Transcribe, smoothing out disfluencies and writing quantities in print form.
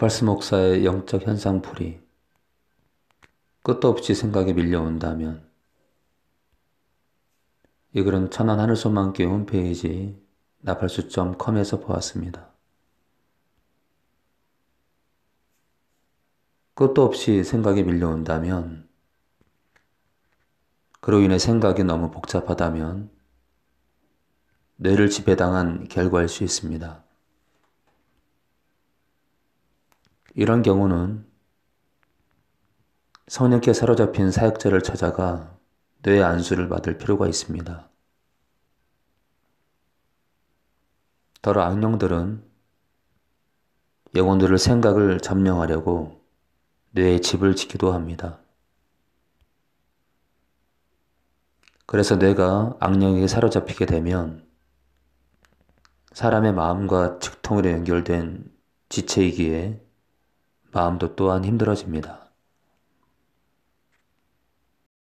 갓발스 목사의 영적 현상풀이, 끝도 없이 생각에 밀려온다면 이 글은 천안 하늘소망교회 홈페이지 나팔수.com에서 보았습니다. 끝도 없이 생각이 밀려온다면, 그로 인해 생각이 너무 복잡하다면 뇌를 지배당한 결과일 수 있습니다. 이런 경우는 성령께 사로잡힌 사역자를 찾아가 뇌의 안수를 받을 필요가 있습니다. 더러 악령들은 영혼들을 생각을 점령하려고 뇌의 집을 지키기도 합니다. 그래서 뇌가 악령에게 사로잡히게 되면 사람의 마음과 직통으로 연결된 지체이기에 마음도 또한 힘들어집니다.